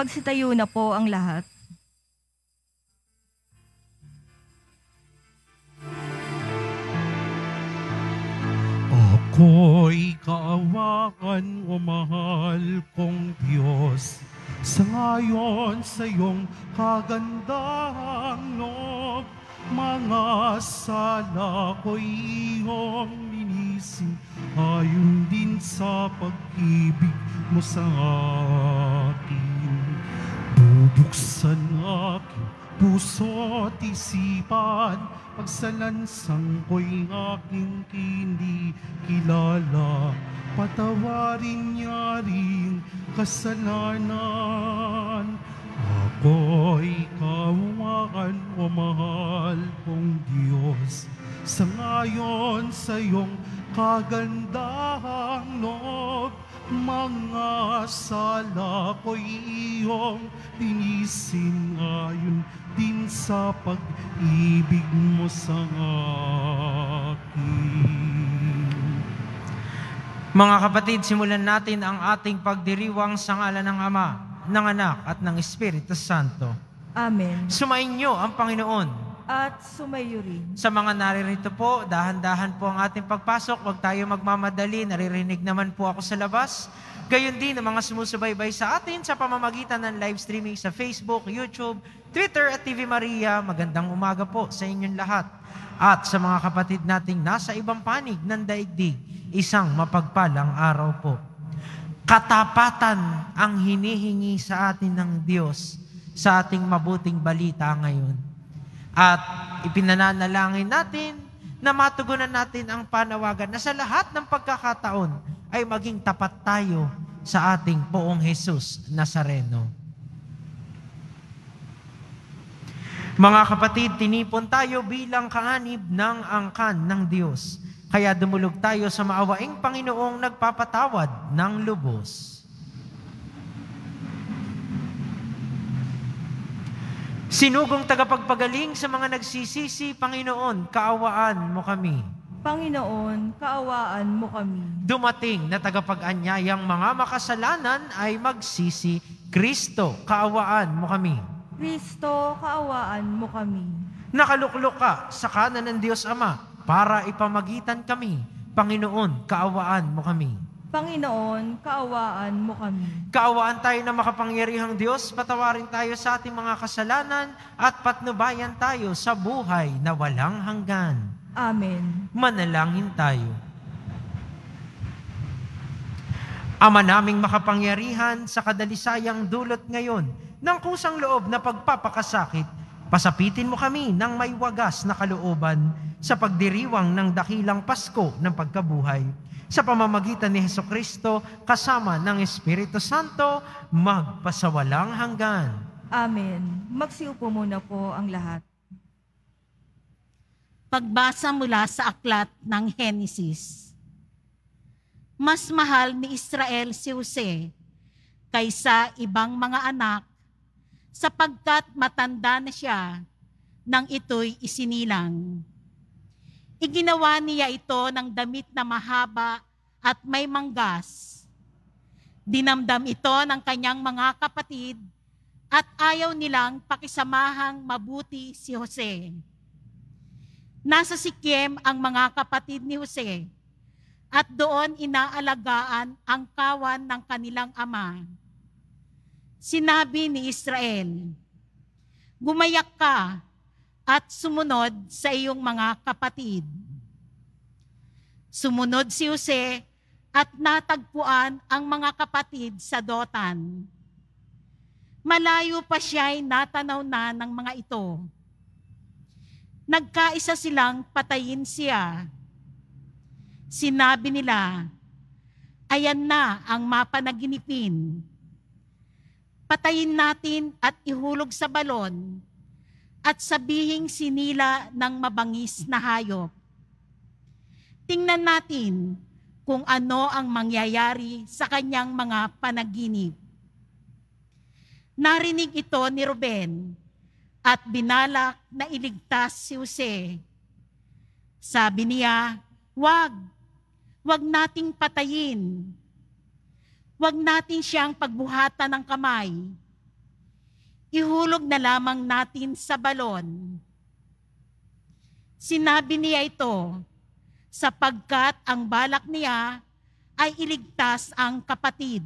Magsitayo na po ang lahat. Ako'y kaawakan o mahal kong Diyos, sangayon sa iyong kagandahang loob, mga sala ko'y iyong linisin, ayon din sa pag-ibig mo sa akin. Bubuksan aking puso't isipan, pagsalansang ko'y aking hindi kilala, patawarin niya rin kasalanan. Ako'y kawakan o mahal kong Diyos, sangayon sa iyong kagandahang loob, mga sala ko'y iyong linisin, ayon din sa pag-ibig mo sa akin. Mga kapatid, simulan natin ang ating pagdiriwang sa ngalan ng Ama, ng Anak, at ng Espiritu Santo. Amen. Sumainyo ang Panginoon. At sumayo rin. Sa mga naririto po, dahan-dahan po ang ating pagpasok. Huwag tayo magmamadali. Naririnig naman po ako sa labas. Gayon din ang mga sumusubaybay sa atin sa pamamagitan ng live streaming sa Facebook, YouTube, Twitter at TV Maria. Magandang umaga po sa inyong lahat. At sa mga kapatid nating nasa ibang panig ng daigdig, isang mapagpalang araw po. Katapatan ang hinihingi sa atin ng Diyos sa ating mabuting balita ngayon. At ipinananalangin natin na matugunan natin ang panawagan na sa lahat ng pagkakataon ay maging tapat tayo sa ating poong Jesus Nazareno. Mga kapatid, tinipon tayo bilang kaanib ng angkan ng Diyos. Kaya dumulog tayo sa maawaing Panginoong nagpapatawad ng lubos. Sinugong tagapagpagaling sa mga nagsisisi, Panginoon, kaawaan mo kami. Panginoon, kaawaan mo kami. Dumating na tagapag-anyayang mga makasalanan ay magsisi, Kristo, kaawaan mo kami. Kristo, kaawaan mo kami. Nakaluklok ka sa kanan ng Diyos Ama para ipamagitan kami. Panginoon, kaawaan mo kami. Panginoon, kaawaan mo kami. Kaawaan tayo na makapangyarihang Diyos, patawarin tayo sa ating mga kasalanan at patnubayan tayo sa buhay na walang hanggan. Amen. Manalangin tayo. Ama naming makapangyarihan, sa kadalisayang dulot ngayon ng kusang loob na pagpapakasakit, pasapitin mo kami ng may wagas na kalooban sa pagdiriwang ng dakilang Pasko ng pagkabuhay. Sa pamamagitan ni Hesukristo, kasama ng Espiritu Santo, magpasawalang hanggan. Amen. Magsiupo muna po ang lahat. Pagbasa mula sa aklat ng Henesis. Mas mahal ni Israel si Jose kaysa ibang mga anak, sapagkat matanda na siya nang ito'y isinilang. Iginawa niya ito ng damit na mahaba at may manggas. Dinamdam ito ng kanyang mga kapatid at ayaw nilang pakisamahang mabuti si Jose. Nasa Siquem ang mga kapatid ni Jose at doon inaalagaan ang kawan ng kanilang ama. Sinabi ni Israel, "Gumayak ka at sumunod sa iyong mga kapatid." Sumunod si Jose at natagpuan ang mga kapatid sa Dotan. Malayo pa siya'y natanaw na ng mga ito. Nagkaisa silang patayin siya. Sinabi nila, "Ayan na ang mapanaginipin. Patayin natin at ihulog sa balon at sabihing sinila ng mabangis na hayop. Tingnan natin kung ano ang mangyayari sa kanyang mga panaginip." Narinig ito ni Ruben at binalak na iligtas si Jose. Sabi niya, Wag nating patayin. Wag natin siyang pagbuhatan ng kamay ihulog na lamang natin sa balon. Sinabi niya ito sapagkat ang balak niya ay iligtas ang kapatid.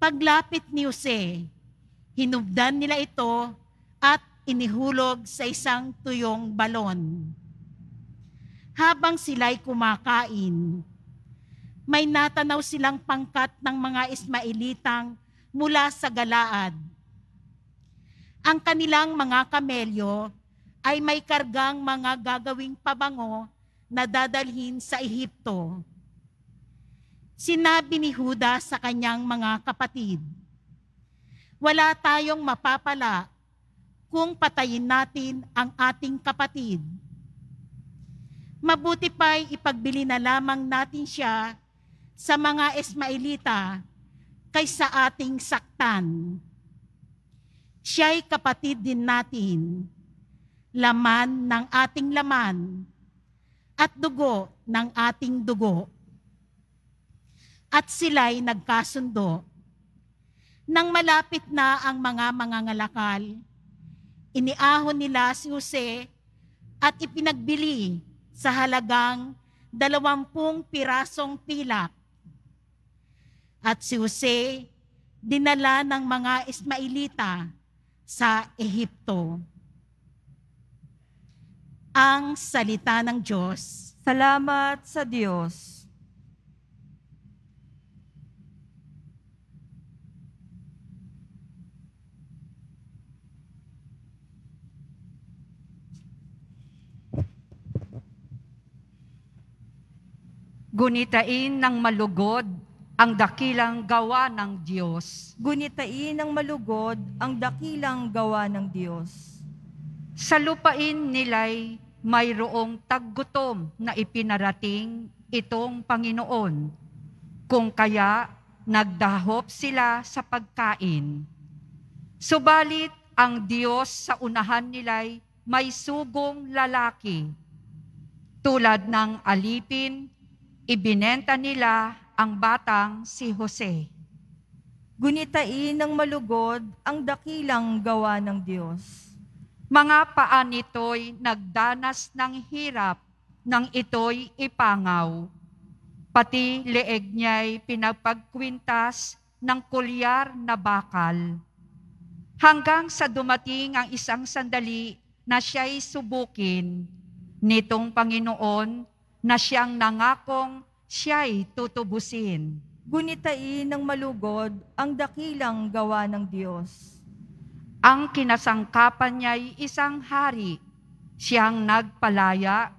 Paglapit ni Jose, hinubdan nila ito at inihulog sa isang tuyong balon. Habang sila'y kumakain, may natanaw silang pangkat ng mga Ismailitang mula sa Galaad. Ang kanilang mga kamelyo ay may kargang mga gagawing pabango na dadalhin sa Ehipto. Sinabi ni Juda sa kanyang mga kapatid, "Wala tayong mapapala kung patayin natin ang ating kapatid. Mabuti pa'y ipagbili na lamang natin siya sa mga Ismailita kaysa ating saktan. Siya'y kapatid din natin, laman ng ating laman at dugo ng ating dugo." At sila'y nagkasundo. Nang malapit na ang mga mangangalakal, iniahon nila si Jose at ipinagbili sa halagang 20 pirasong pilak. At si Jose dinala ng mga Ismailita sa Ehipto. Ang salita ng Diyos. Salamat sa Diyos. Gunitain ng malugod ang dakilang gawa ng Diyos. Gunitain ng malugod ang dakilang gawa ng Diyos. Sa lupain nila'y mayroong taggutom na ipinarating itong Panginoon, kung kaya nagdahop sila sa pagkain. Subalit ang Diyos sa unahan nila'y may sugong lalaki. Tulad ng alipin, ibinenta nila ang batang si Jose. Gunitain ng malugod ang dakilang gawa ng Diyos. Mga paa nito'y nagdanas ng hirap nang ito'y ipangaw. Pati leeg niya'y pinapagkwintas ng kulyar na bakal. Hanggang sa dumating ang isang sandali na siya'y subukin nitong Panginoon, na siyang nangakong siya'y tutubusin. Gunitain ng malugod ang dakilang gawa ng Diyos. Ang kinasangkapan niya'y isang hari, siyang nagpalaya.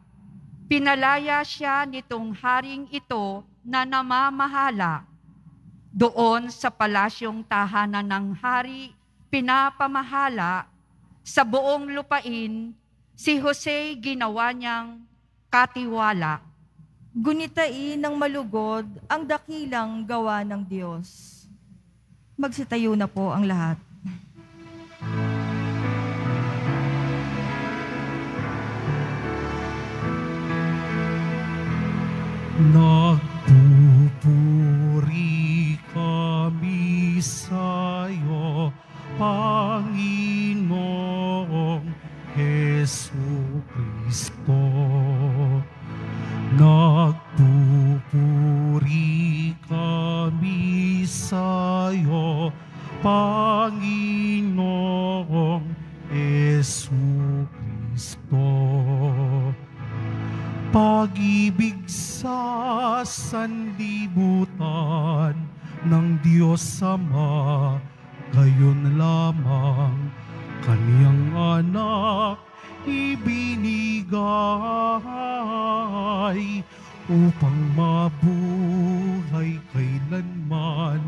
Pinalaya siya nitong haring ito na namamahala. Doon sa palasyong tahanan ng hari, pinapamahala. Sa buong lupain, si Jose ginawa niyang katiwala. Gunitain ng malugod ang dakilang gawa ng Diyos. Magsitayo na po ang lahat. Nagpupuri kami sa'yo, Panginoong Hesu Kristo. Nagpupuri kami sa'yo, Panginoong Hesu Kristo. Pag-ibig sa sanlibutan ng Diyos Ama, gayon lamang Kaniyang anak ibinigay upang mabuhay kailanman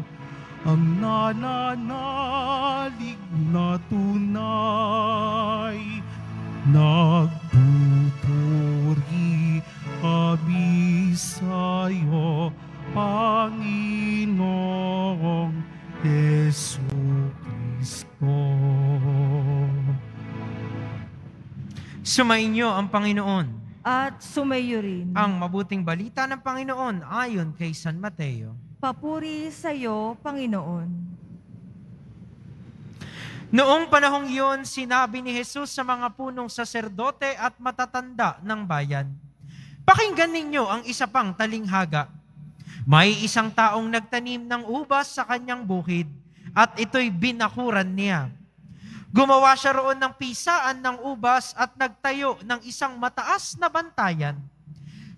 ang nananalig na tunay. Nagpupuri kami sa'yo, Panginoong Hesu Kristo. Sumainyo ang Panginoon. At sumaiyo rin. Ang mabuting balita ng Panginoon ayon kay San Mateo. Papuri sa iyo, Panginoon. Noong panahong yun, sinabi ni Jesus sa mga punong saserdote at matatanda ng bayan, "Pakinggan ninyo ang isa pang talinghaga. May isang taong nagtanim ng ubas sa kanyang bukid at ito'y binakuran niya. Gumawa siya roon ng pisaan ng ubas at nagtayo ng isang mataas na bantayan.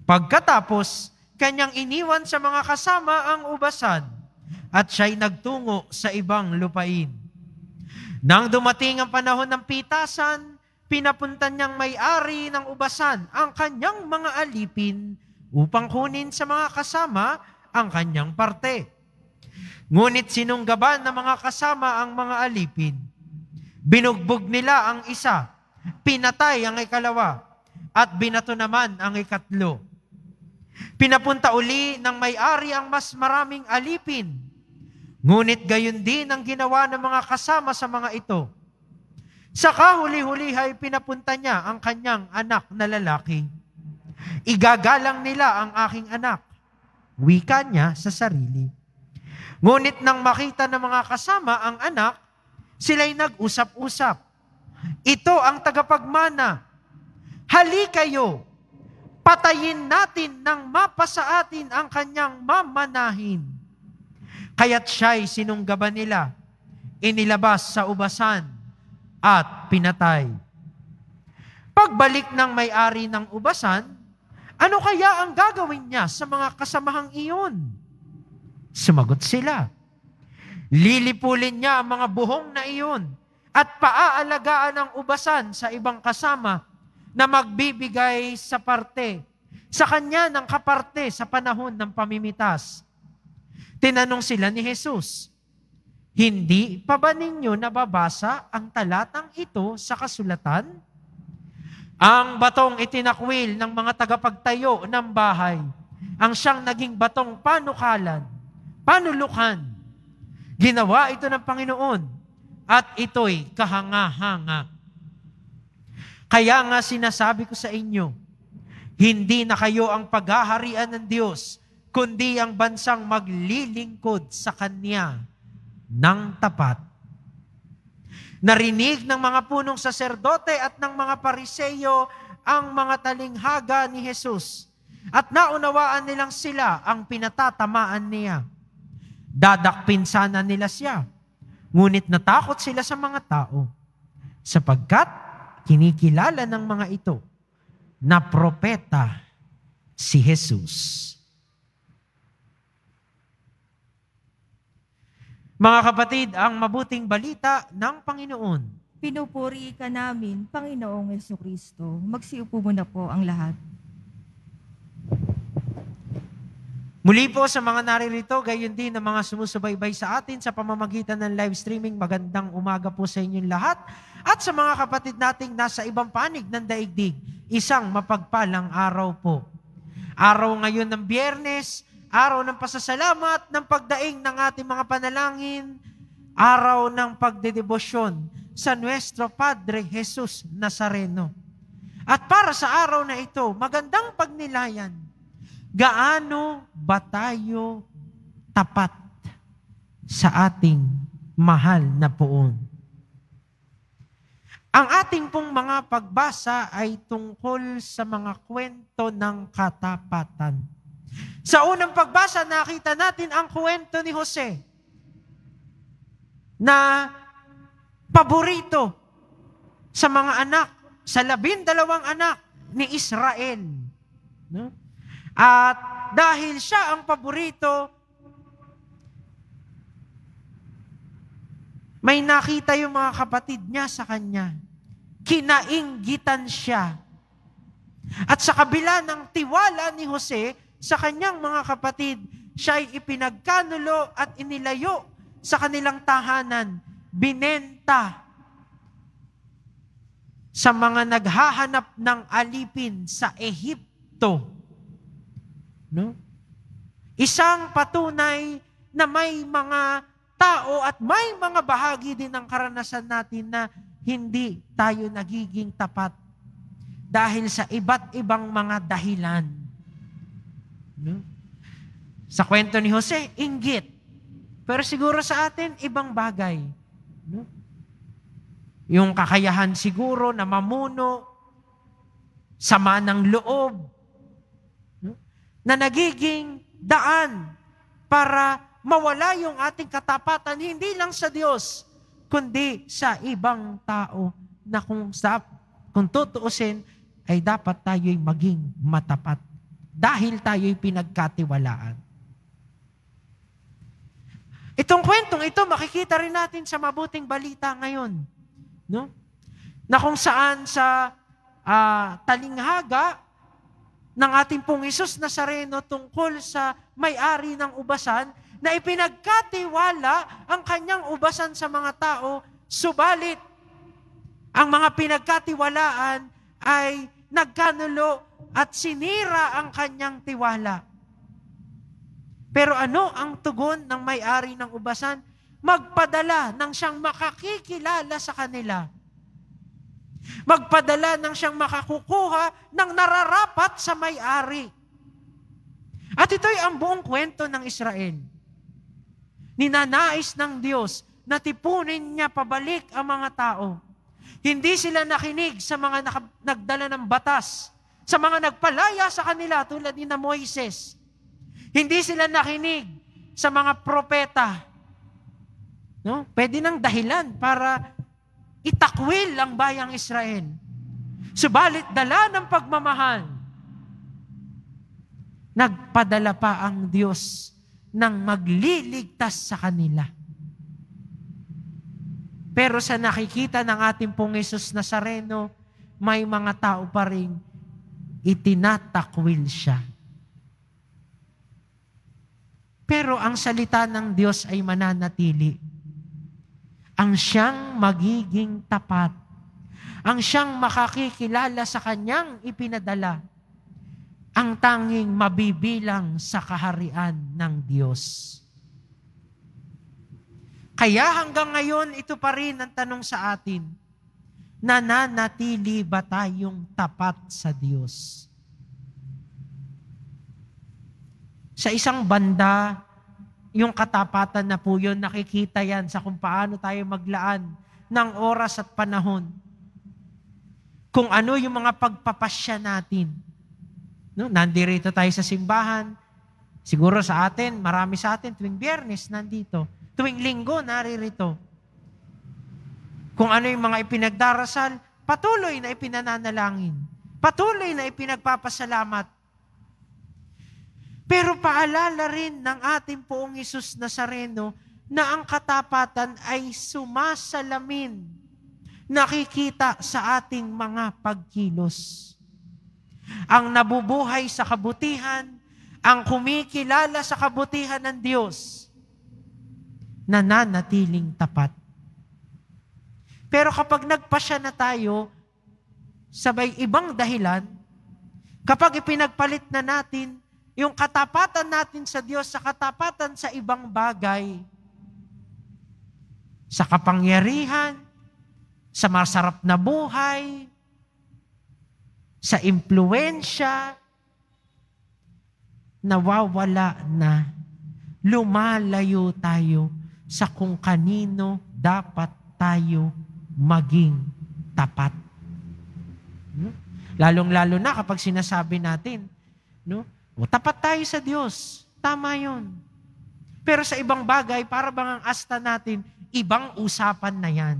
Pagkatapos, kanyang iniwan sa mga kasama ang ubasan at siya'y nagtungo sa ibang lupain. Nang dumating ang panahon ng pitasan, pinapunta niyang may-ari ng ubasan ang kanyang mga alipin upang kunin sa mga kasama ang kanyang parte. Ngunit sinunggaban ng mga kasama ang mga alipin. Binugbog nila ang isa, pinatay ang ikalawa, at binato naman ang ikatlo. Pinapunta uli ng may-ari ang mas maraming alipin. Ngunit gayon din ang ginawa ng mga kasama sa mga ito. Sa kahuli-huli ay pinapunta niya ang kanyang anak na lalaki. Igagalang nila ang aking anak," wika niya sa sarili. "Ngunit nang makita ng mga kasama ang anak, sila'y nag-usap-usap. 'Ito ang tagapagmana. Hali kayo, patayin natin nang mapasa atin ang kanyang mamanahin.' Kaya't siya'y sinunggaban nila, inilabas sa ubasan at pinatay." Pagbalik ng may-ari ng ubasan, ano kaya ang gagawin niya sa mga kasamahang iyon? Sumagot sila, "Lilipulin niya ang mga buhong na iyon at paaalagaan ang ubasan sa ibang kasama na magbibigay sa parte, sa kanya ng kaparte sa panahon ng pamimitas." Tinanong sila ni Jesus, "Hindi pa ba ninyo nababasa ang talatang ito sa kasulatan? Ang batong itinakwil ng mga tagapagtayo ng bahay, ang siyang naging batong panukalan, panulukan. Ginawa ito ng Panginoon at ito'y kahanga-hanga. Kaya nga sinasabi ko sa inyo, hindi na kayo ang paghaharian ng Diyos, kundi ang bansang maglilingkod sa Kanya ng tapat." Narinig ng mga punong saserdote at ng mga pariseyo ang mga talinghaga ni Jesus at naunawaan nilang sila ang pinatatamaan niya. Dadakpin sana nila siya, ngunit natakot sila sa mga tao sapagkat kinikilala ng mga ito na propeta si Jesus. Mga kapatid, ang mabuting balita ng Panginoon. Pinupuri ka namin, Panginoong Jesucristo. Magsiupo muna po ang lahat. Muli po sa mga naririto, gayon din ang mga sumusubaybay sa atin sa pamamagitan ng live streaming. Magandang umaga po sa inyong lahat. At sa mga kapatid nating nasa ibang panig ng daigdig, isang mapagpalang araw po. Araw ngayon ng Biyernes, araw ng pasasalamat, ng pagdaing ng ating mga panalangin, araw ng pagdedebosyon sa Nuestro Padre Jesus Nazareno. At para sa araw na ito, magandang pagnilayan, gaano ba tayo tapat sa ating mahal na Poon? Ang ating pong mga pagbasa ay tungkol sa mga kwento ng katapatan. Sa unang pagbasa, nakita natin ang kwento ni Jose na paborito sa mga anak, sa 12 anak ni Israel. No? At dahil siya ang paborito, may nakita yung mga kapatid niya sa kanya. Kinainggitan siya. At sa kabila ng tiwala ni Jose sa kanyang mga kapatid, siya'y ipinagkanulo at inilayo sa kanilang tahanan, binenta sa mga naghahanap ng alipin sa Ehipto. No? Isang patunay na may mga tao at may mga bahagi din ng karanasan natin na hindi tayo nagiging tapat dahil sa iba't ibang mga dahilan. No? Sa kwento ni Jose, inggit. Pero siguro sa atin, ibang bagay. No? Yung kakayahan siguro na mamuno, sama ng loob, na nagiging daan para mawala yung ating katapatan, hindi lang sa Diyos, kundi sa ibang tao na kung tutuusin, ay dapat tayo'y maging matapat dahil tayo'y pinagkatiwalaan. Itong kwentong ito, makikita rin natin sa mabuting balita ngayon. No? Na kung saan sa talinghaga ng ating pong Jesus Nazareno tungkol sa may-ari ng ubasan na ipinagkatiwala ang kanyang ubasan sa mga tao, subalit ang mga pinagkatiwalaan ay nagkanulo at sinira ang kanyang tiwala. Pero ano ang tugon ng may-ari ng ubasan? Magpadala ng siyang makakikilala sa kanila. Magpadala ng siyang makakukuha ng nararapat sa may-ari. At ito'y ang buong kwento ng Israel. Ninanais ng Diyos na tipunin niya pabalik ang mga tao. Hindi sila nakinig sa mga nagdala ng batas, sa mga nagpalaya sa kanila tulad ni na Moises. Hindi sila nakinig sa mga propeta. No? Pwede ng dahilan para itakwil ang bayang Israel. Subalit dala ng pagmamahal, nagpadala pa ang Diyos ng magliligtas sa kanila. Pero sa nakikita ng ating pong Jesus Nazareno, may mga tao pa rin itinatakwil siya. Pero ang salita ng Diyos ay mananatili. Ang siyang magiging tapat. Ang siyang makakikilala sa kanyang ipinadala. Ang tanging mabibilang sa kaharian ng Diyos. Kaya hanggang ngayon, ito pa rin ang tanong sa atin. Nananatili ba tayong tapat sa Diyos? Sa isang banda, yung katapatan na po yun, nakikita yan sa kung paano tayo maglaan ng oras at panahon. Kung ano yung mga pagpapasya natin. No? Nandirito tayo sa simbahan. Siguro sa atin, marami sa atin, tuwing Biyernes, nandito. Tuwing Linggo, naririto. Kung ano yung mga ipinagdarasal, patuloy na ipinananalangin. Patuloy na ipinagpapasalamat. Pero paalala rin ng ating poong Jesus Nazareno na ang katapatan ay sumasalamin, nakikita sa ating mga pagkilos. Ang nabubuhay sa kabutihan, ang kumikilala sa kabutihan ng Diyos, nananatiling tapat. Pero kapag nagpasya na tayo, sabay ibang dahilan, kapag ipinagpalit na natin yung katapatan natin sa Diyos sa katapatan sa ibang bagay, sa kapangyarihan, sa masarap na buhay, sa impluwensya, nawawala na, lumalayo tayo sa kung kanino dapat tayo maging tapat. Lalong-lalo na kapag sinasabi natin, no? O, tapat tayo sa Diyos. Tama yun. Pero sa ibang bagay, para bang ang asta natin, ibang usapan na yan.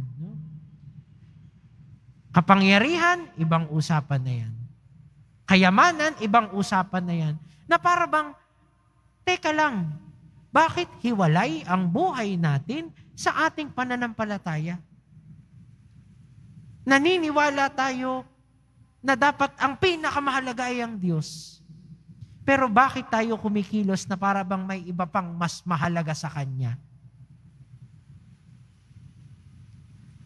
Kapangyarihan, ibang usapan na yan. Kayamanan, ibang usapan na yan. Na para bang, teka lang, bakit hiwalay ang buhay natin sa ating pananampalataya? Naniniwala tayo na dapat ang pinakamahalaga ay ang Diyos. Pero bakit tayo kumikilos na para bang may iba pang mas mahalaga sa Kanya?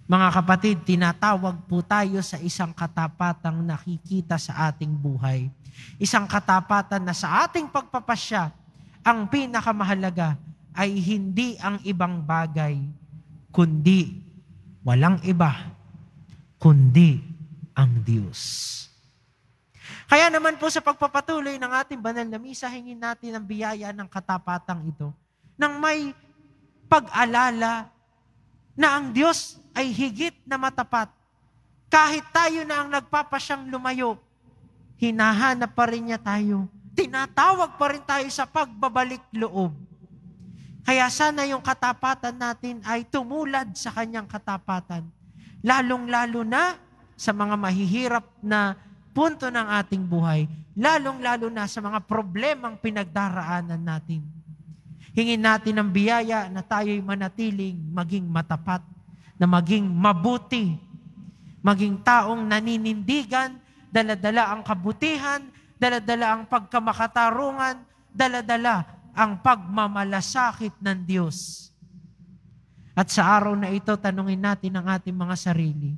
Mga kapatid, tinatawag po tayo sa isang katapatang nakikita sa ating buhay. Isang katapatan na sa ating pagpapasya, ang pinakamahalaga ay hindi ang ibang bagay, kundi walang iba, kundi ang Diyos. Kaya naman po sa pagpapatuloy ng ating banal na misa, hingin natin ang biyaya ng katapatang ito, nang may pag-alala na ang Diyos ay higit na matapat. Kahit tayo na ang nagpapasyang lumayo, hinahanap pa rin niya tayo. Tinatawag pa rin tayo sa pagbabalik loob. Kaya sana yung katapatan natin ay tumulad sa kanyang katapatan. Lalong-lalo na sa mga mahihirap na punto ng ating buhay. Lalong-lalo na sa mga problemang pinagdaraanan natin. Hingin natin ang biyaya na tayo'y manatiling maging matapat, na maging mabuti, maging taong naninindigan, daladala ang kabutihan, daladala ang pagkamakatarungan, daladala ang pagmamalasakit ng Diyos. At sa araw na ito, tanungin natin ang ating mga sarili,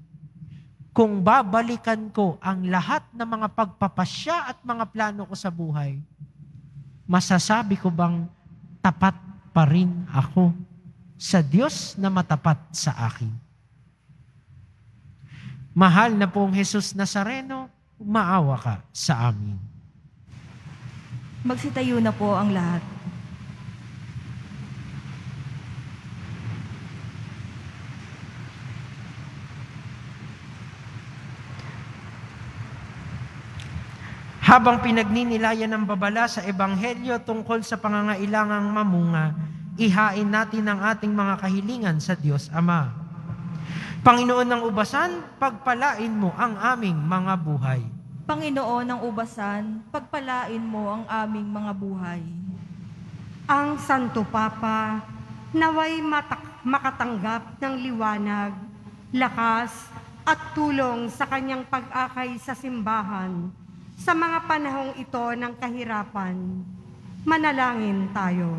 kung babalikan ko ang lahat ng mga pagpapasya at mga plano ko sa buhay, masasabi ko bang tapat pa rin ako sa Diyos na matapat sa akin? Mahal na pong Jesus Nazareno, maawa ka sa amin. Magsitayo na po ang lahat. Habang pinagninilayan ang babala sa Ebanghelyo tungkol sa pangangailangang mamunga, ihain natin ang ating mga kahilingan sa Diyos Ama. Panginoon ng Ubasan, pagpalain mo ang aming mga buhay. Panginoon ng Ubasan, pagpalain mo ang aming mga buhay. Ang Santo Papa, naway makatanggap ng liwanag, lakas at tulong sa kanyang pag-akay sa simbahan sa mga panahong ito ng kahirapan. Manalangin tayo.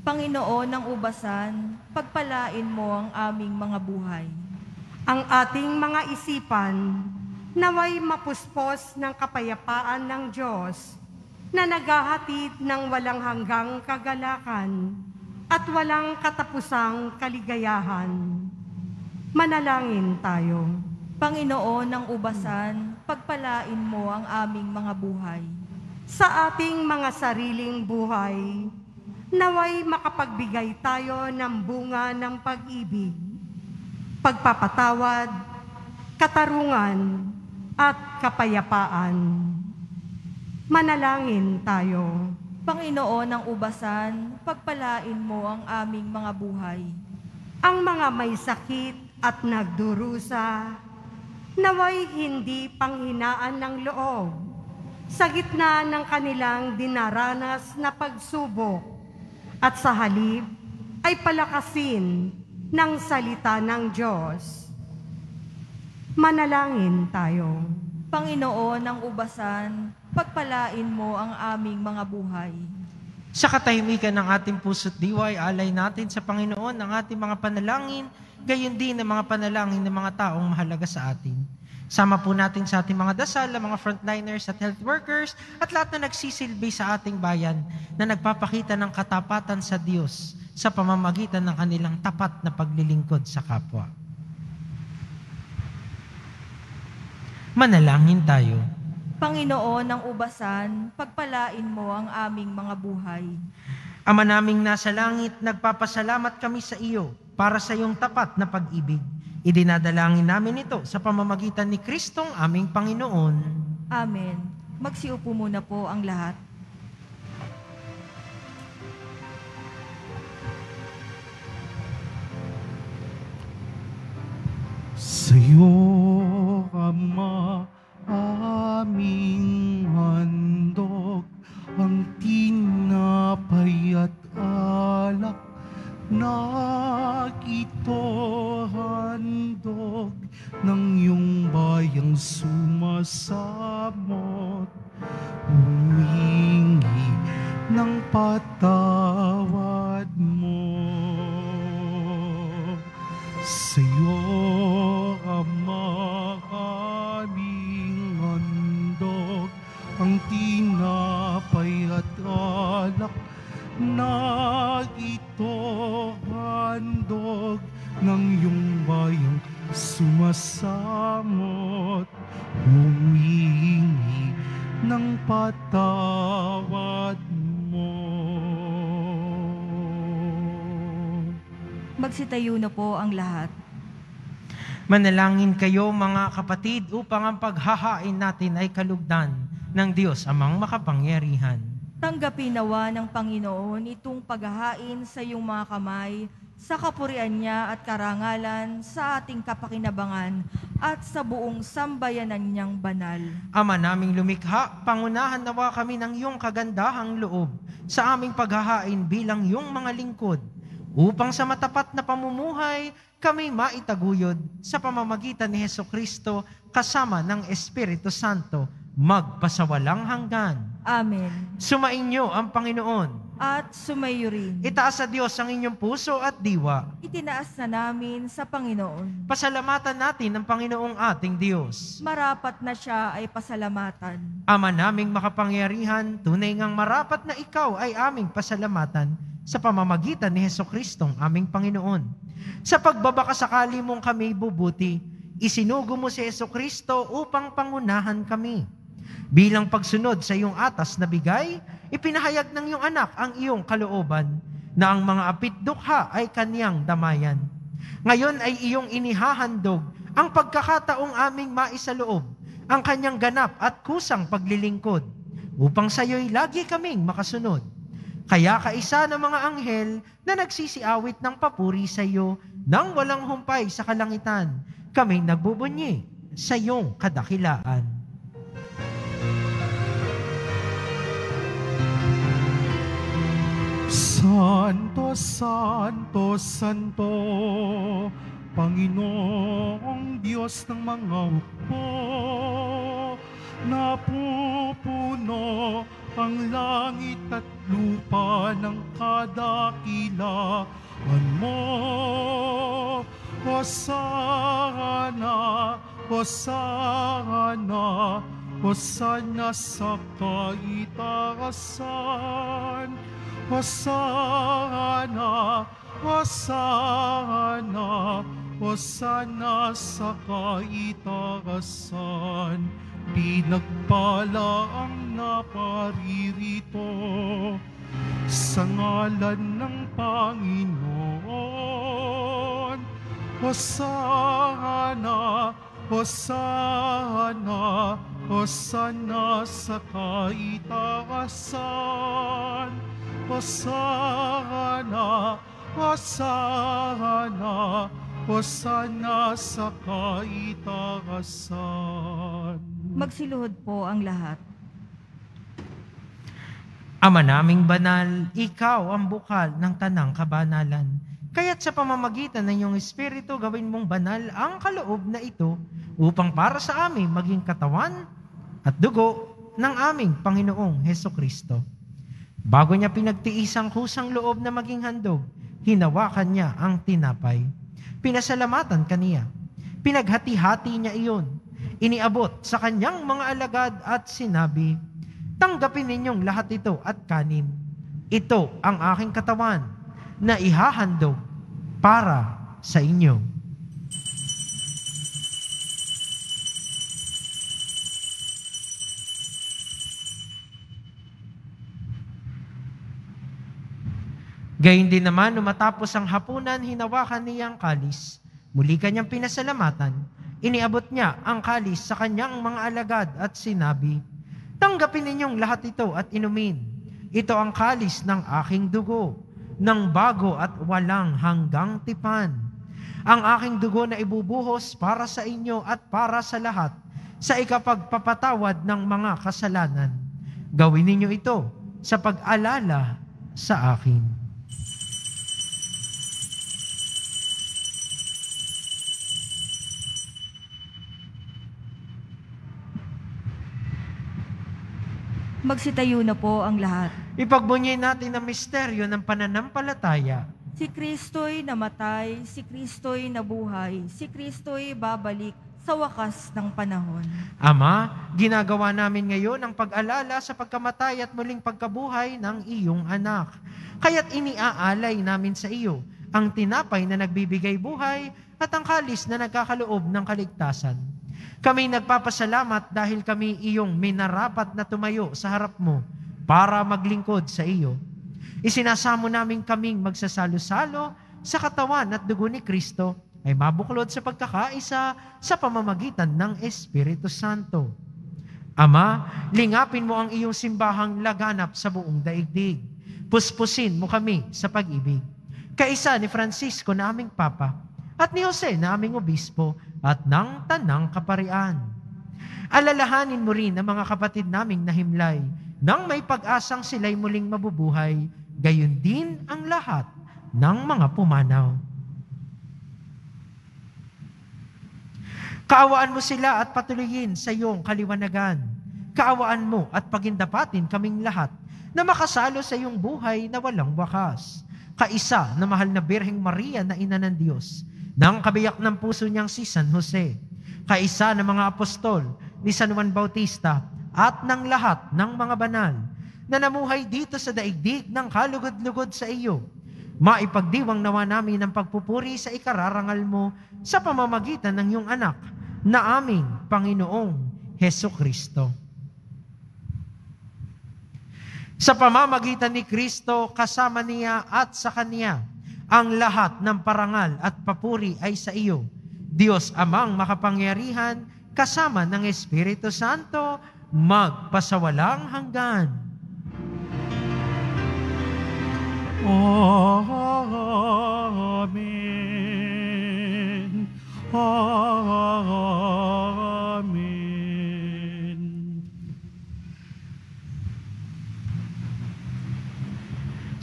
Panginoon ng Ubasan, pagpalain mo ang aming mga buhay. Ang ating mga isipan, naway mapuspos ng kapayapaan ng Diyos na naghahatid ng walang hanggang kagalakan at walang katapusang kaligayahan. Manalangin tayo. Panginoon ng Ubasan, pagpalain mo ang aming mga buhay. Sa ating mga sariling buhay, naway makapagbigay tayo ng bunga ng pag-ibig, pagpapatawad, katarungan, at kapayapaan. Manalangin tayo. Panginoon ng Ubasan, pagpalain mo ang aming mga buhay. Ang mga may sakit at nagdurusa, naway hindi panghinaan ng loob sa gitna ng kanilang dinaranas na pagsubok, at sa halip ay palakasin ng salita ng Diyos. Manalangin tayo. Panginoon ng Ubasan, pagpalain mo ang aming mga buhay. Sa katahimikan ng ating puso't diway, alay natin sa Panginoon ang ating mga panalangin, gayon din ang mga panalangin ng mga taong mahalaga sa atin. Sama po natin sa ating mga dasal, ang mga frontliners at health workers, at lahat na nagsisilbi sa ating bayan na nagpapakita ng katapatan sa Diyos sa pamamagitan ng kanilang tapat na paglilingkod sa kapwa. Manalangin tayo. Panginoon ng Ubasan, pagpalain mo ang aming mga buhay. Ama naming nasa langit, nagpapasalamat kami sa iyo para sa iyong tapat na pag-ibig. Idinadalangin namin ito sa pamamagitan ni Kristong aming Panginoon. Amen. Magsiupo muna po ang lahat. Sa iyo, Ama, aming handog, ang tinapay at alak, nakito handog ng iyong bayang sumasamot, humingi ng patawad mo. Sa iyo, Ama, aming handog, ang tinapay at alak, nagito handog ng iyong bayang sumasamot, humingi ng patawad mo. Magsitayo na po ang lahat. Manalangin kayo mga kapatid upang ang paghahain natin ay kalugdan ng Diyos amang makapangyarihan. Tanggapin nawa ng Panginoon itong paghahain sa iyong mga kamay sa kapurian niya at karangalan sa ating kapakinabangan at sa buong sambayanan niyang banal. Ama naming lumikha, pangunahan nawa kami ng iyong kagandahang loob sa aming paghahain bilang iyong mga lingkod upang sa matapat na pamumuhay kami maitaguyod sa pamamagitan ni Jesucristo kasama ng Espiritu Santo magpasawalang hanggan. Amen. Sumainyo ang Panginoon. At sumaiyo rin. Itaas sa Diyos ang inyong puso at diwa. Itinaas na namin sa Panginoon. Pasalamatan natin ang Panginoong ating Diyos. Marapat na siya ay pasalamatan. Ama naming makapangyarihan, tunay ngang marapat na ikaw ay aming pasalamatan sa pamamagitan ni Jesucristong aming Panginoon. Sa pagbabakasakali mong kami bubuti, isinugo mo si Jesucristo upang pangunahan kami. Bilang pagsunod sa iyong atas na bigay, ipinahayag ng iyong anak ang iyong kalooban na ang mga apitdukha ay kaniyang damayan. Ngayon ay iyong inihahandog ang pagkakataong aming maisaloob ang kanyang ganap at kusang paglilingkod upang sa iyo'y lagi kaming makasunod. Kaya kaisa ng mga anghel na nagsisiawit ng papuri sa iyo nang walang humpay sa kalangitan, kaming nagbubunyi sa iyong kadakilaan. Santo, Santo, Santo, Panginoong Diyos ng mga hukbo, napupuno ang langit at lupa ng kadakilaan mo. Hosana, Hosana, Hosana sa kaitaasan. Hosana, Hosana, Hosana sa kaitaasan. Pinagpala ang naparirito sa ngalan ng Panginoon. Hosana, Hosana, Hosana sa kaitaasan. Hosana, Hosana, Hosana sa kaitaasan. Magsiluhod po ang lahat. Ama naming banal, ikaw ang bukal ng tanang kabanalan. Kaya't sa pamamagitan ng iyong Espiritu, gawin mong banal ang kaloob na ito upang para sa amin maging katawan at dugo ng aming Panginoong Jesucristo. Bago niya pinagtiis ang kusang loob na maging handog, hinawakan niya ang tinapay. Pinasalamatan kaniya. Pinaghati-hati niya iyon. Iniabot sa kanyang mga alagad at sinabi, "Tanggapin ninyong lahat ito at kanin. Ito ang aking katawan na ihahandog para sa inyo." Gayon din naman, matapos ang hapunan, hinawakan niya ang kalis. Muli kanyang pinasalamatan. Iniabot niya ang kalis sa kanyang mga alagad at sinabi, "Tanggapin ninyong lahat ito at inumin. Ito ang kalis ng aking dugo, ng bago at walang hanggang tipan. Ang aking dugo na ibubuhos para sa inyo at para sa lahat sa ikapagpapatawad ng mga kasalanan. Gawin ninyo ito sa pag-alala sa akin." Magsitayo na po ang lahat. Ipagbunyi natin ang misteryo ng pananampalataya. Si Kristo'y namatay, si Kristo'y nabuhay, si Kristo'y babalik sa wakas ng panahon. Ama, ginagawa namin ngayon ang pag-alala sa pagkamatay at muling pagkabuhay ng iyong anak. Kaya't iniaalay namin sa iyo ang tinapay na nagbibigay buhay at ang kalis na nagkakaloob ng kaligtasan. Kami nagpapasalamat dahil kami iyong minarapat na tumayo sa harap mo para maglingkod sa iyo. Isinasamo namin kaming magsasalo-salo sa katawan at dugo ni Kristo ay mabuklod sa pagkakaisa sa pamamagitan ng Espiritu Santo. Ama, lingapin mo ang iyong simbahang laganap sa buong daigdig. Puspusin mo kami sa pag-ibig. Kaisa ni Francisco na aming Papa at ni Jose na aming Obispo at ng Tanang Kaparian. Alalahanin mo rin ang mga kapatid naming nahimlay nang may pag-asang sila'y muling mabubuhay, gayon din ang lahat ng mga pumanaw. Kaawaan mo sila at patuloyin sa iyong kaliwanagan. Kaawaan mo at pagindapatin kaming lahat na makasalo sa iyong buhay na walang wakas. Kaisa na mahal na Birheng Maria na ina ng Diyos, ng kabiyak ng puso niyang si San Jose. Kaisa ng mga apostol ni San Juan Bautista at ng lahat ng mga banal na namuhay dito sa daigdig ng kalugod-lugod sa iyo. Maipagdiwang nawa namin ang pagpupuri sa ikararangal mo sa pamamagitan ng iyong anak na aming Panginoong Jesucristo. Sa pamamagitan ni Kristo, kasama niya at sa kanya, ang lahat ng parangal at papuri ay sa iyo, Diyos Amang makapangyarihan, kasama ng Espiritu Santo, magpasawalang hanggan. Amen. Amen.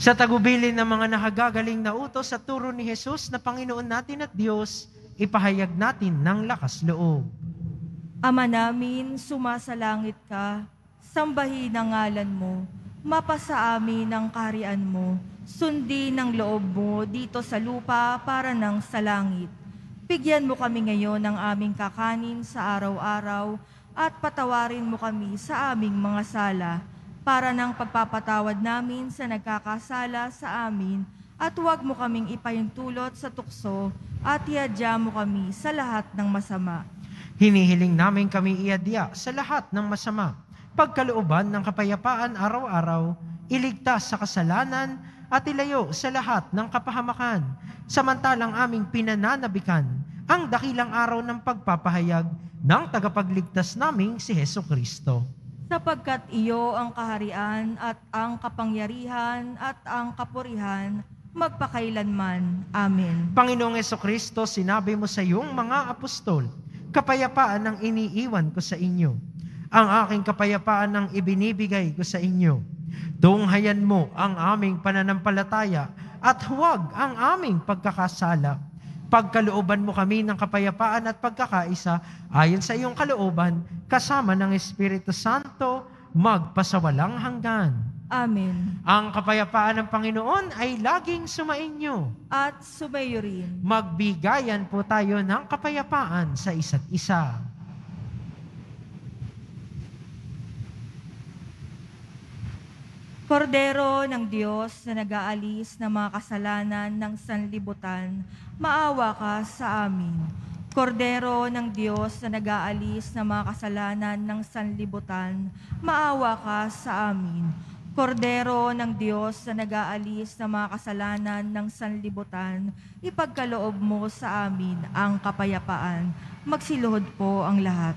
Sa tagubilin ng mga nakagagaling na utos sa turo ni Jesus na Panginoon natin at Diyos, ipahayag natin ng lakas loob. Ama namin, sumasalangit ka, sambahin ang ngalan mo, mapasa amin ang kaharian mo, sundin ang loob mo dito sa lupa para nang sa langit. Bigyan mo kami ngayon ng aming kakanin sa araw-araw at patawarin mo kami sa aming mga sala para nang pagpapatawad namin sa nagkakasala sa amin at huwag mo kaming ipahintulot sa tukso at iadya mo kami sa lahat ng masama. Hinihiling namin kami iadya sa lahat ng masama, pagkalooban ng kapayapaan araw-araw, iligtas sa kasalanan at ilayo sa lahat ng kapahamakan, samantalang aming pinananabikan ang dakilang araw ng pagpapahayag ng tagapagligtas naming si Jesucristo. Sapagkat iyo ang kaharian at ang kapangyarihan at ang kapurihan, magpakailanman. Amen. Panginoong Jesucristo, sinabi mo sa iyong mga apostol, kapayapaan ang iniiwan ko sa inyo. Ang aking kapayapaan ang ibinibigay ko sa inyo. Tunghayan mo ang aming pananampalataya at huwag ang aming pagkakasala. Pagkalooban mo kami ng kapayapaan at pagkakaisa ayon sa iyong kalooban, kasama ng Espiritu Santo, magpasawalang hanggan. Amen. Ang kapayapaan ng Panginoon ay laging sumainyo. At sumayo rin. Magbigayan po tayo ng kapayapaan sa isa't isa. Kordero ng Diyos na nag-aalis ng mga kasalanan ng sanlibutan, maawa ka sa amin. Kordero ng Diyos na nag-aalis ng mga kasalanan ng sanlibutan, maawa ka sa amin. Kordero ng Diyos na nag-aalis ng mga kasalanan ng sanlibutan, ipagkaloob mo sa amin ang kapayapaan. Magsiluhod po ang lahat.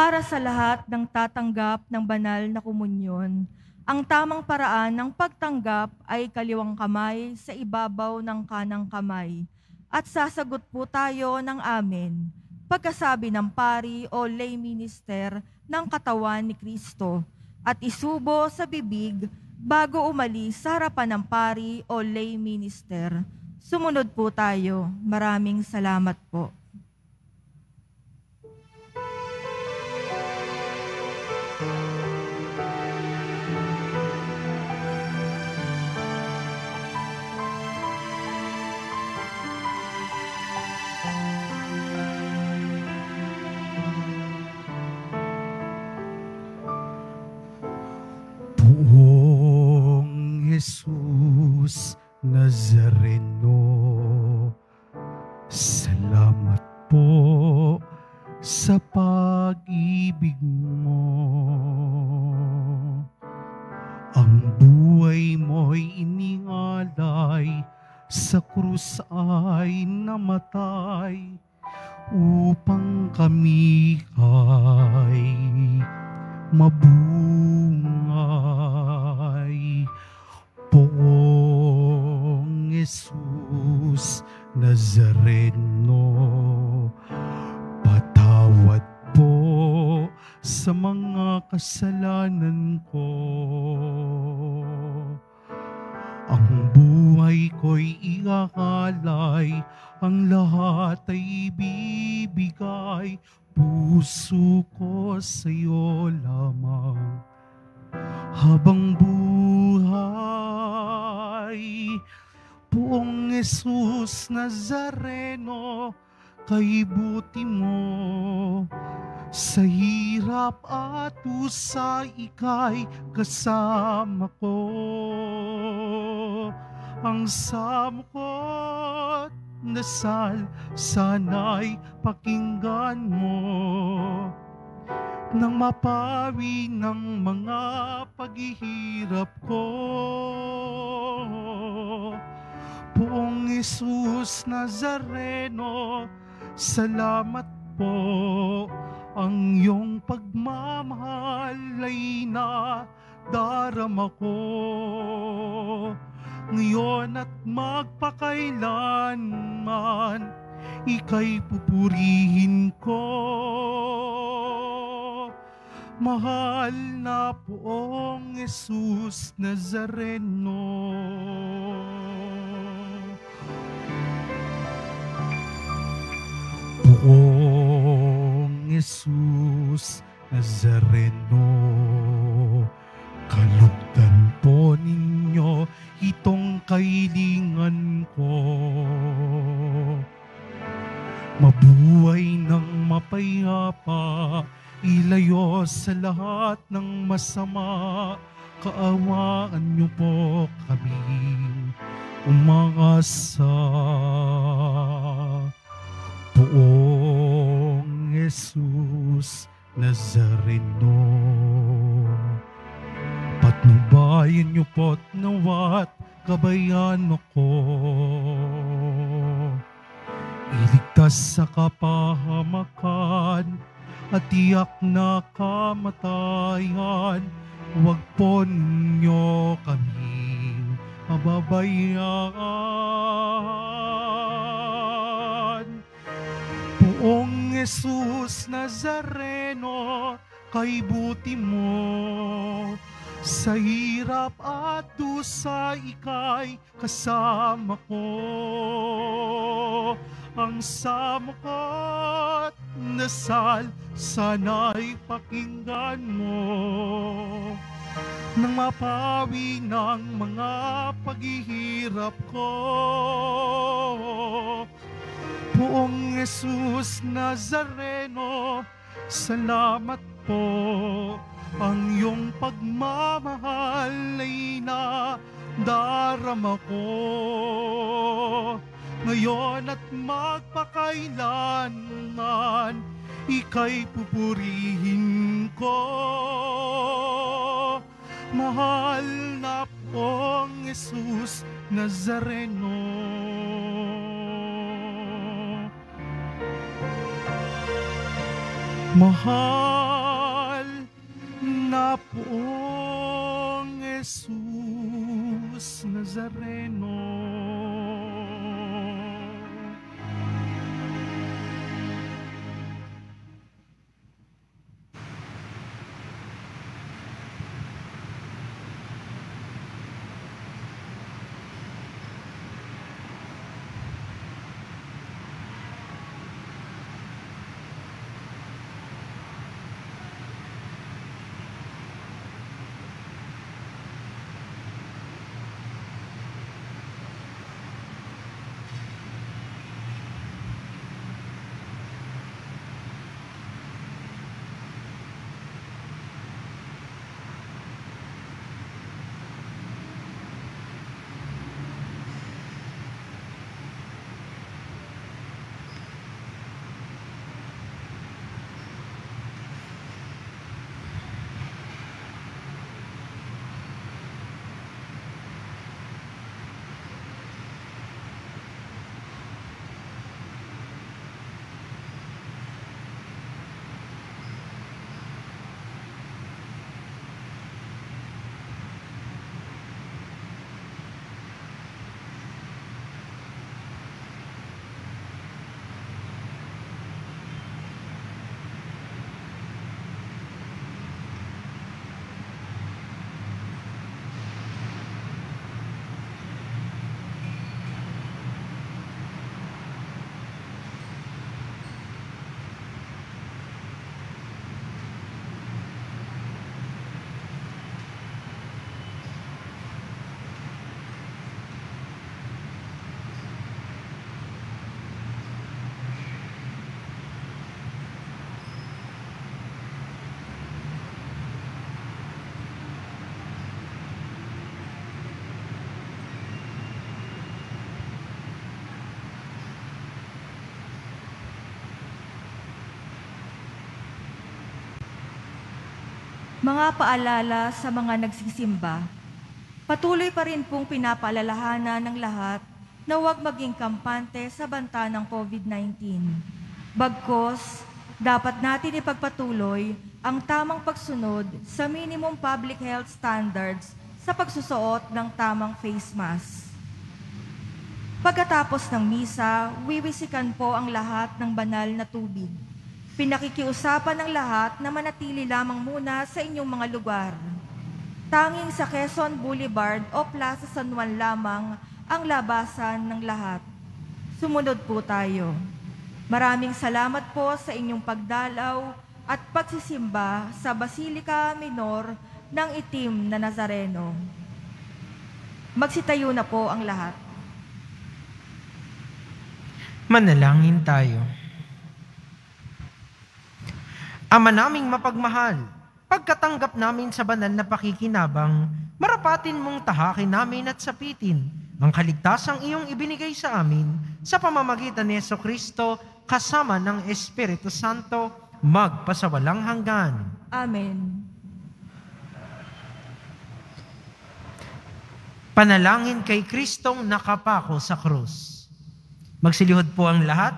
Para sa lahat ng tatanggap ng banal na komunyon, ang tamang paraan ng pagtanggap ay kaliwang kamay sa ibabaw ng kanang kamay. At sasagot po tayo ng amen. pagkasabi ng pari o lay minister ng katawan ni Kristo at isubo sa bibig bago umalis sa harapan ng pari o lay minister. Sumunod po tayo. Maraming salamat po. Jesus Nazareno, salamat po sa pag-ibig mo. Ang buhay mo'y iningalay, sa krus ay namatay, upang kami ay mabungay. Poong Jesus Nazareno, patawad po sa mga kasalanan ko. Ang buhay ko'y iahalay, ang lahat ay ibibigay, puso ko sa'yo lamang habang buhay. Poong Jesus Nazareno, kaibuti mo sa hirap at usay, ika'y kasama ko. Ang samukot na dasal sana'y pakinggan mo, nang mapawi ng mga paghihirap ko. Poong Jesus Nazareno, salamat po, ang iyong pagmamahal ay nadarama ko. Ngayon at magpakailanman, ika'y pupurihin ko. Mahal na Poong Jesus Nazareno. Poong Jesus Nazareno, kalugdan po ninyo itong kailangan ko. Mabuhay ng mapayapa, ilayo sa lahat ng masama, kaawaan niyo po kami umaasa. Poong Jesus Nazareno, patnubayan niyo po at nawat kabayan ako. Iligtas sa kapahamakan at tiyak na kamatayan, huwag po ninyo kaming mababayaan. Poong Jesus Nazareno, kaibuti mo sa hirap at dusa, ika'y kasama ko. Ang samukot nasal, sana'y pakinggan mo, nang mapawi ng mga paghihirap ko. Poong Jesus Nazareno, salamat po, ang iyong pagmamahal ay nadarama ko. Ngayon at magpakailanman, ika'y pupurihin ko. Mahal na Poong Jesus Nazareno. Mahal na Poong Jesus Nazareno. Mga paalala sa mga nagsisimba, patuloy pa rin pong pinapaalalahanan ng lahat na huwag maging kampante sa banta ng COVID-19. Bagkus, dapat natin ipagpatuloy ang tamang pagsunod sa minimum public health standards sa pagsusuot ng tamang face mask. Pagkatapos ng misa, wiwisikan po ang lahat ng banal na tubig. Pinakikiusapan ng lahat na manatili lamang muna sa inyong mga lugar. Tanging sa Quezon Boulevard o Plaza San Juan lamang ang labasan ng lahat. Sumunod po tayo. Maraming salamat po sa inyong pagdalaw at pagsisimba sa Basilica Minor ng Itim na Nazareno. Magsitayo na po ang lahat. Manalangin tayo. Ama naming mapagmahal, pagkatanggap namin sa banal na pakikinabang, marapatin mong tahakin namin at sapitin ang kaligtasang iyong ibinigay sa amin sa pamamagitan ni Jesucristo kasama ng Espiritu Santo magpasawalang hanggan. Amen. Panalangin kay Kristong nakapako sa krus. Magsilihod po ang lahat.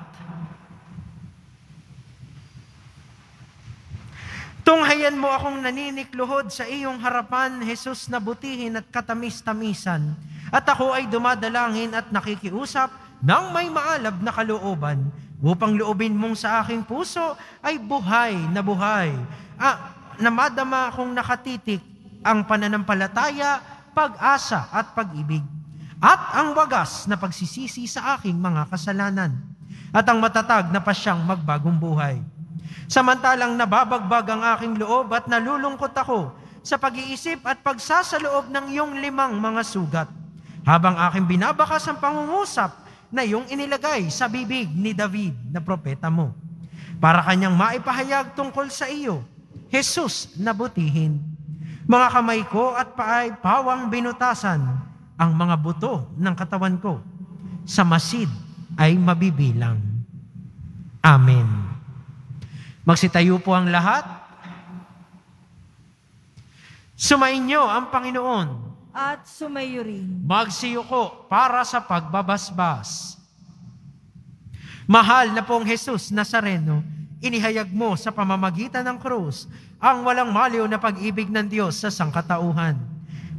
Tunghayan mo akong naninikluhod sa iyong harapan, Jesus, na butihin at katamis-tamisan. At ako ay dumadalangin at nakikiusap ng may maalab na kalooban, upang loobin mong sa aking puso ay buhay na buhay. Na madama akong nakatitik ang pananampalataya, pag-asa at pag-ibig. At ang wagas na pagsisisi sa aking mga kasalanan. At ang matatag na pasyang magbagong buhay. Samantalang nababagbag ang aking loob at nalulungkot ako sa pag-iisip at pagsasaloob ng iyong limang mga sugat, habang aking binabakas ang pangungusap na iyong inilagay sa bibig ni David na propeta mo, para kanyang maipahayag tungkol sa iyo, Jesus na butihin. Mga kamay ko at paay pawang binutasan ang mga buto ng katawan ko. Sa masid ay mabibilang. Amen. Magsitayo po ang lahat. Sumainyo ang Panginoon. At sumayo rin. Magsiyuko para sa pagbabasbas. Mahal na pong Jesus Nazareno, inihayag mo sa pamamagitan ng krus ang walang maliw na pag-ibig ng Diyos sa sangkatauhan.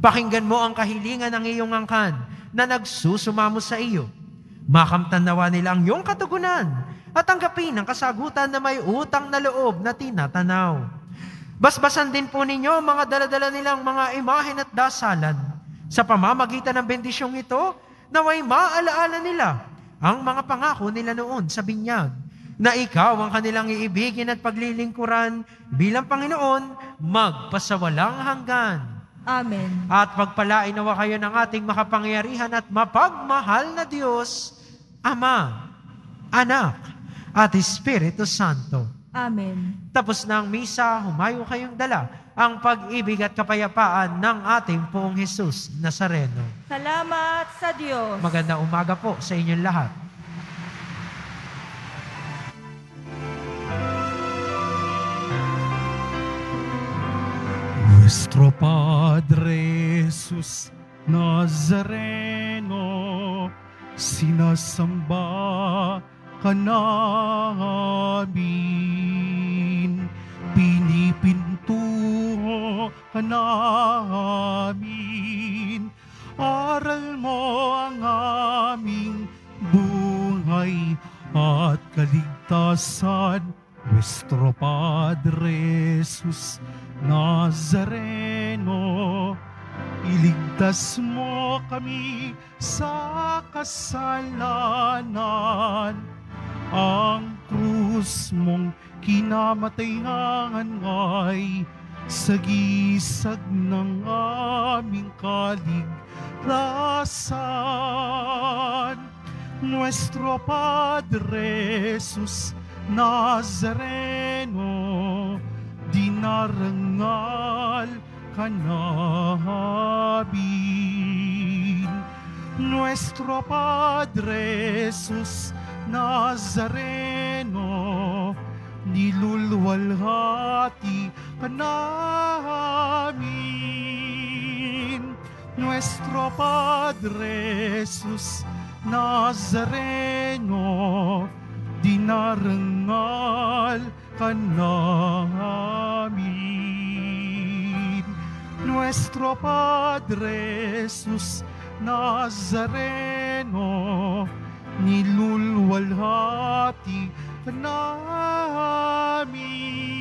Pakinggan mo ang kahilingan ng iyong angkan na nagsusumamo sa iyo. Makamtan nawa nila ang iyong katugunan at tanggapin ang kasagutan na may utang na loob na tinatanaw. Basbasan din po ninyo mga daladala nilang mga imahen at dasalan. Sa pamamagitan ng bendisyong ito, naway maalaala nila ang mga pangako nila noon sa binyag, na ikaw ang kanilang iibigin at paglilingkuran bilang Panginoon magpasawalang hanggan. Amen. At pagpalain nawa kayo ng ating makapangyarihan at mapagmahal na Diyos, Ama, Anak, at Espiritu Santo. Amen. Tapos na ang misa, humayo kayong dala ang pag-ibig at kapayapaan ng ating Poong Jesus Nazareno. Salamat sa Diyos. Magandang umaga po sa inyong lahat. Nuestro Padre Jesus Nazareno, sinasamba ka namin, pinipintuho ka namin, aral mo ang aming buhay at kaligtasan. Nuestro Padre Jesus Nazareno, iligtas mo kami sa kasalanan. Ang krus mong kinamatayan ay sagisag ng aming kaligtasan. Nuestro Padre Jesus Nazareno, dinarangal ka namin. Nuestro Padre Jesus Nazareno, nilulwalhati ka na. Nuestro Padre Jesus Nazareno, dinarangal ka namin. Nuestro Padre Jesus Nazareno, nilulwalhati ka namin.